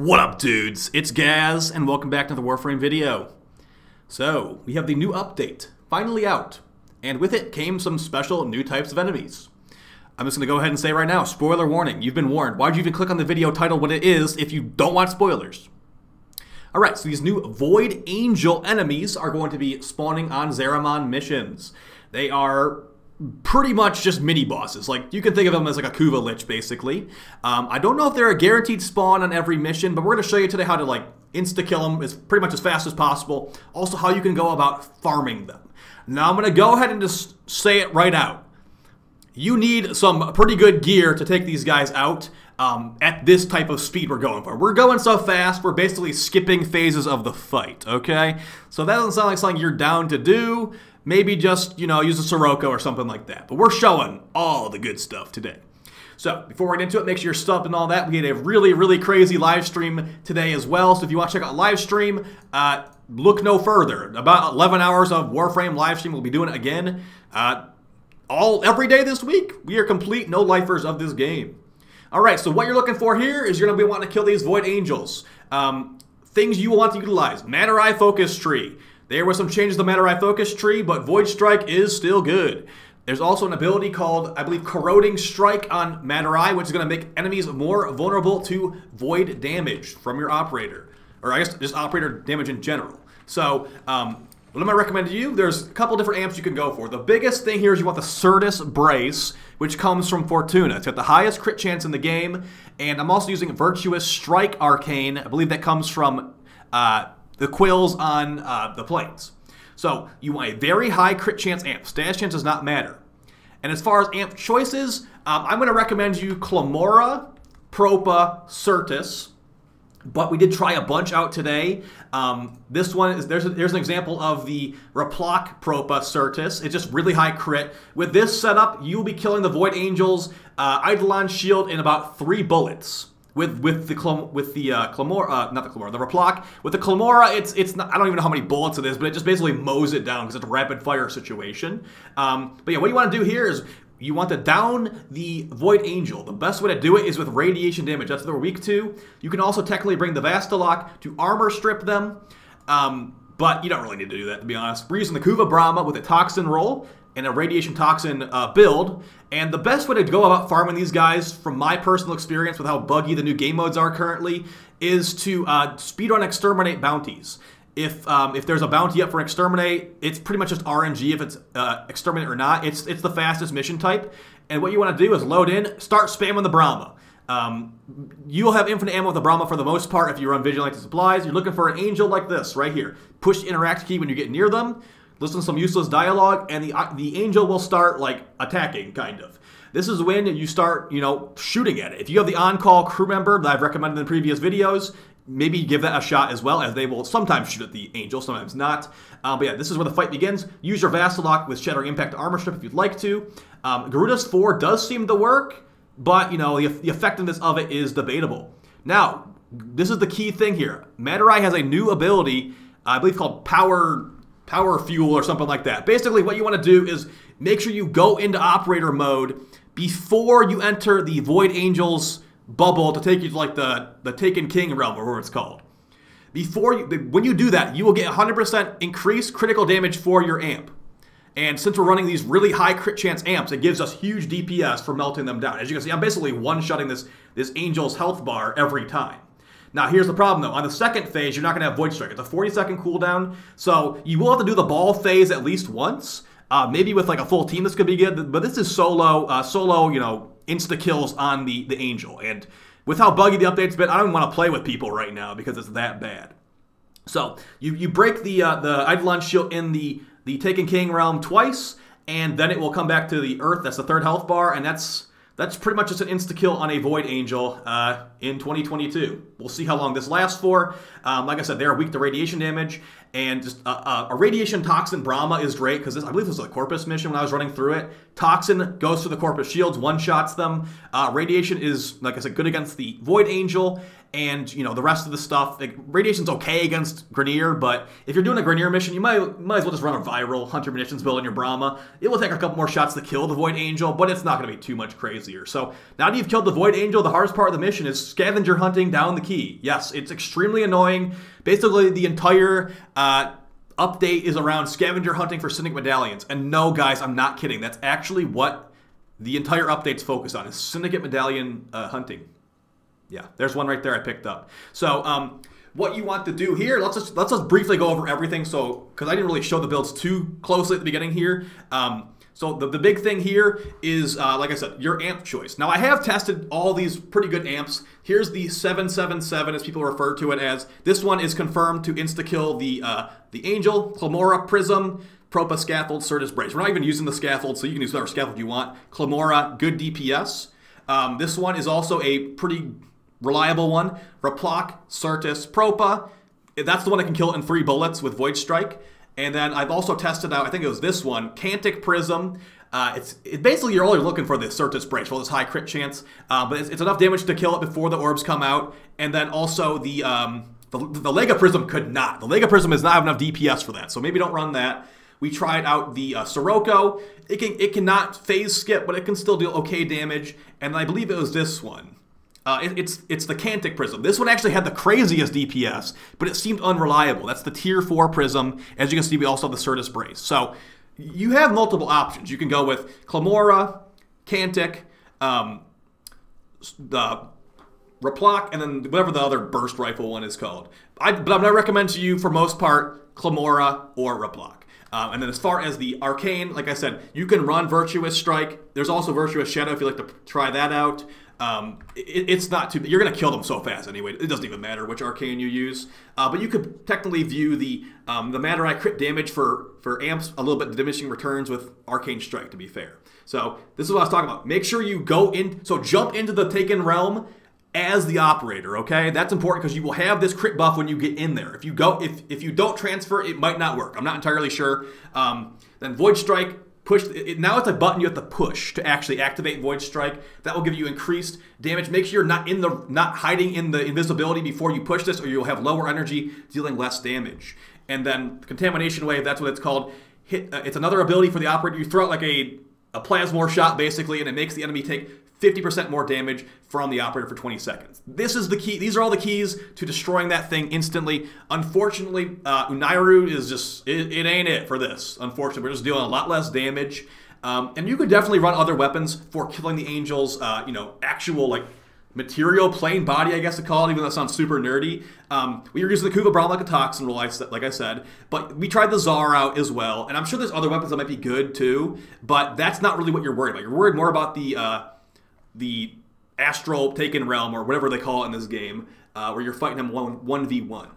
What up, dudes? It's Gaz, and welcome back to the Warframe video. So, we have the new update, finally out, and with it came some special new types of enemies. I'm just going to go ahead and say right now, spoiler warning, you've been warned. Why'd you even click on the video title when it is if you don't want spoilers? Alright, so these new Void Angel enemies are going to be spawning on Zariman missions. They are pretty much just mini-bosses. Like, you can think of them as like a Kuva Lich, basically. I don't know if they're a guaranteed spawn on every mission, but we're going to show you today how to, like, insta-kill them pretty much as fast as possible. Also, how you can go about farming them. Now, I'm going to go ahead and just say it right out. You need some pretty good gear to take these guys out at this type of speed we're going for. We're going so fast, we're basically skipping phases of the fight, okay? So that doesn't sound like something you're down to do. Maybe just, you know, use a Sirocco or something like that. But we're showing all the good stuff today. So, before we get into it, make sure you're subbed and all that. We had a really, really crazy live stream today as well. So if you want to check out live stream, look no further. About 11 hours of Warframe live stream. We'll be doing it again every day this week. We are complete no-lifers of this game. All right, so what you're looking for here is you're going to be wanting to kill these Void Angels. Things you want to utilize. Madurai Focus Tree. There were some changes to the Madurai Focus Tree, but Void Strike is still good. There's also an ability called, I believe, Corroding Strike on Madurai, which is going to make enemies more vulnerable to Void damage from your Operator. Or I guess just Operator damage in general. So, what am I recommending to you? There's a couple different amps you can go for. The biggest thing here is you want the Certus Brace, which comes from Fortuna. It's got the highest crit chance in the game. And I'm also using Virtuous Strike Arcane. I believe that comes from the quills on the planes. So you want a very high crit chance amp. Stash chance does not matter. And as far as amp choices, I'm going to recommend you Klamora, Propa, Certus. But we did try a bunch out today. This one is there's an example of the Reploc Propa Certus. It's just really high crit. With this setup, you'll be killing the Void Angels, Eidolon shield in about 3 bullets. With the Reploc. With the Klamora, it's not, I don't even know how many bullets it is, but it just basically mows it down because it's a rapid fire situation. But yeah, what you want to do here is you want to down the Void Angel. The best way to do it is with radiation damage. That's what they're weak to. You can also technically bring the Vastilok to armor strip them, but you don't really need to do that, to be honest. We're using the Kuva Bramma with a toxin roll and a radiation toxin build. And the best way to go about farming these guys, from my personal experience with how buggy the new game modes are currently, is to speedrun Exterminate bounties. If there's a bounty up for Exterminate, it's pretty much just RNG if it's Exterminate or not. It's the fastest mission type. And what you want to do is load in, start spamming the Bramma. You'll have infinite ammo with the Bramma for the most part if you run Vigilante supplies. You're looking for an angel like this right here. Push Interact key when you get near them. Listen to some useless dialogue, and the angel will start, like, attacking, kind of. This is when you start, you know, shooting at it. If you have the on-call crew member that I've recommended in previous videos, maybe give that a shot as well, as they will sometimes shoot at the angel, sometimes not. But yeah, this is where the fight begins. Use your Vastilok with Shattering Impact armor strip if you'd like to. Garuda's 4 does seem to work, but, you know, the effectiveness of it is debatable. Now, this is the key thing here. Madurai has a new ability, I believe called Power Fuel or something like that. Basically, what you want to do is make sure you go into operator mode before you enter the Void Angel's bubble to take you to, like, the Taken King realm or whatever it's called. When you do that, you will get 100% increased critical damage for your amp. And since we're running these really high crit chance amps, it gives us huge DPS for melting them down. As you can see, I'm basically one-shotting this angel's health bar every time. Now, here's the problem, though. On the second phase, you're not going to have Void Strike. It's a 40-second cooldown, so you will have to do the ball phase at least once. Maybe with, like, a full team, this could be good. But this is solo, you know, insta-kills on the Angel. And with how buggy the update's been, I don't want to play with people right now because it's that bad. So, you break the Eidolon shield in the Taken King realm twice, and then it will come back to the Earth. That's the 3rd health bar, and that's pretty much just an insta-kill on a Void Angel in 2022. We'll see how long this lasts for. Like I said, they're weak to radiation damage. And just a Radiation Toxin Bramma is great, because I believe this was a Corpus mission when I was running through it. Toxin goes for the Corpus shields, one-shots them. Radiation is, like I said, good against the Void Angel, and, you know, the rest of the stuff. Like, Radiation's okay against Grineer, but if you're doing a Grineer mission, you might as well just run a viral Hunter Munitions build in your Bramma. It will take a couple more shots to kill the Void Angel, but it's not going to be too much crazier. So, now that you've killed the Void Angel, the hardest part of the mission is scavenger hunting down the key. Yes, it's extremely annoying. Basically, the entire update is around scavenger hunting for Syndic Medallions. And no, guys, I'm not kidding. That's actually what the entire update's focused on, is Syndicate Medallion hunting. Yeah, there's one right there I picked up. So, what you want to do here, let's just briefly go over everything, so, because I didn't really show the builds too closely at the beginning here. So the big thing here is, like I said, your amp choice. Now, I have tested all these pretty good amps. Here's the 777, as people refer to it as. This one is confirmed to insta-kill the Angel, Klamora, Prism, Propa, Scaffold, Certus Brace. We're not even using the Scaffold, so you can use whatever Scaffold you want. Klamora, good DPS. This one is also a pretty reliable one. Reploc, Certus, Propa. That's the one that can kill it in 3 bullets with Void Strike. And then I've also tested out, I think it was this one, Cantic Prism. It's basically, you're only looking for the Certus Brace, well, this high crit chance. But it's enough damage to kill it before the orbs come out. And then also the Lega Prism could not. The Lega Prism does not have enough DPS for that, so maybe don't run that. We tried out the Sirocco. It cannot phase skip, but it can still deal okay damage. And I believe it was this one. It's the Cantic Prism. This one actually had the craziest DPS, but it seemed unreliable. That's the Tier 4 Prism. As you can see, we also have the Certus Brace. So you have multiple options. You can go with Klamora, Cantic, the Reploc, and then whatever the other burst rifle one is called. But I'm going to recommend to you, for most part, Klamora or Reploc. And then as far as the Arcane, like I said, you can run Virtuous Strike. There's also Virtuous Shadow if you like to try that out. It's not too, you're going to kill them so fast anyway, it doesn't even matter which Arcane you use. But you could technically view the Madurai crit damage for amps a little bit diminishing returns with Arcane Strike, to be fair. So this is what I was talking about. Make sure you go in, so jump into the Taken Realm as the operator, okay? That's important, because you will have this crit buff when you get in there. If you go, if you don't transfer, it might not work. I'm not entirely sure. Then Void Strike. Push it, now it's a button you have to push to actually activate Void Strike. That will give you increased damage. Make sure you're not hiding in the invisibility before you push this, or you'll have lower energy, dealing less damage. And then Contamination Wave, that's what it's called. It's another ability for the operator. You throw out like a plasmor shot, basically, and it makes the enemy take 50% more damage from the operator for 20 seconds. This is the key. These are all the keys to destroying that thing instantly. Unfortunately, Unairu is just, it ain't it for this. Unfortunately, we're just dealing a lot less damage. And you could definitely run other weapons for killing the Angels, you know, actual, like, material, plain body, I guess to call it, even though that sounds super nerdy. We were using the Kuva Bramma like a toxin roll, like I said, but we tried the Zara out as well, and I'm sure there's other weapons that might be good too, but that's not really what you're worried about. You're worried more about the Astral Taken Realm, or whatever they call it in this game, where you're fighting them 1v1.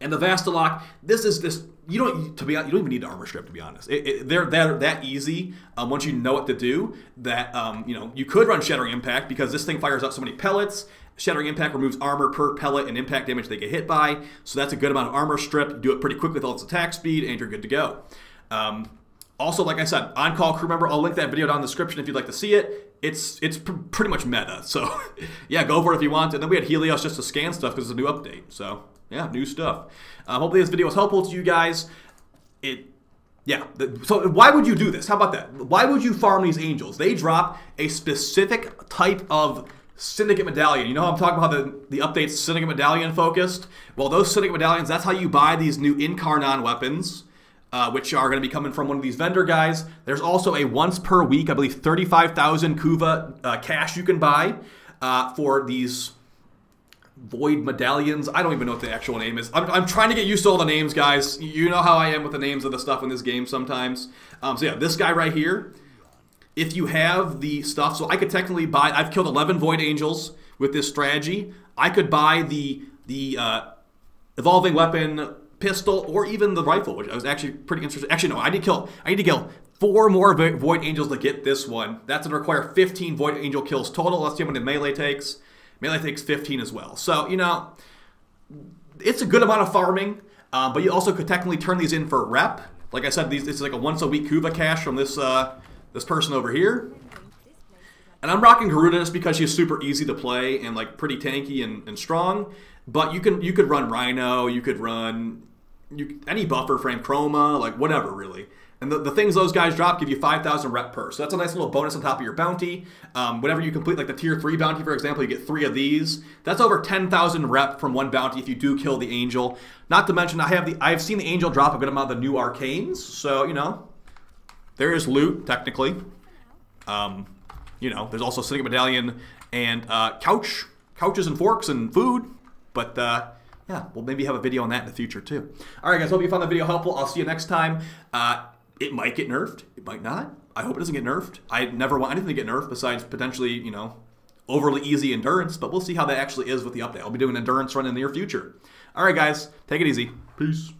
And the Vastilok, this is this, you don't even need an armor strip, to be honest. They're that easy once you know what to do, that you know, you could run Shattering Impact, because this thing fires out so many pellets. Shattering Impact removes armor per pellet and impact damage they get hit by, so that's a good amount of armor strip. You do it pretty quickly with all its attack speed, and you're good to go. Also, like I said, on-call crew member, I'll link that video down in the description if you'd like to see it. It's pretty much meta, so yeah, go for it if you want. And then we had Helios just to scan stuff because it's a new update, so yeah, new stuff. Hopefully this video was helpful to you guys. So why would you do this? How about that? Why would you farm these Angels? They drop a specific type of Syndicate Medallion. You know how I'm talking about the update's Syndicate Medallion focused? Well, those Syndicate Medallions, that's how you buy these new Incarnon weapons, which are going to be coming from one of these vendor guys. There's also a once per week, I believe, 35,000 Kuva cash you can buy for these Void Medallions. I don't even know what the actual name is. I'm trying to get used to all the names, guys. You know how I am with the names of the stuff in this game sometimes. So yeah, this guy right here, if you have the stuff, so I could technically buy, I've killed 11 Void Angels with this strategy. I could buy the Evolving Weapon, pistol, or even the rifle, which I was actually pretty interested. Actually, no, I need to kill 4 more Void Angels to get this one. That's going to require 15 Void Angel kills total. Let's see how many melee takes. Melee takes 15 as well. So, you know, it's a good amount of farming. But you also could technically turn these in for a rep. Like I said, this is like a once-a-week Kuva cash from this this person over here. And I'm rocking Garuda just because she's super easy to play and like pretty tanky and strong. But you could run Rhino, you could run any buffer frame, Chroma, like whatever really. And the things those guys drop give you 5,000 rep per. So that's a nice little bonus on top of your bounty. Whenever you complete like the tier 3 bounty, for example, you get 3 of these. That's over 10,000 rep from one bounty if you do kill the Angel. Not to mention, I've seen the Angel drop a good amount of the new Arcanes. So, you know, there is loot, technically. You know, there's also Cynic Medallion and couches and forks and food. But, yeah, we'll maybe have a video on that in the future, too. All right, guys, hope you found the video helpful. I'll see you next time. It might get nerfed. It might not. I hope it doesn't get nerfed. I never want anything to get nerfed besides potentially, you know, overly easy endurance. But we'll see how that actually is with the update. I'll be doing an endurance run in the near future. All right, guys. Take it easy. Peace.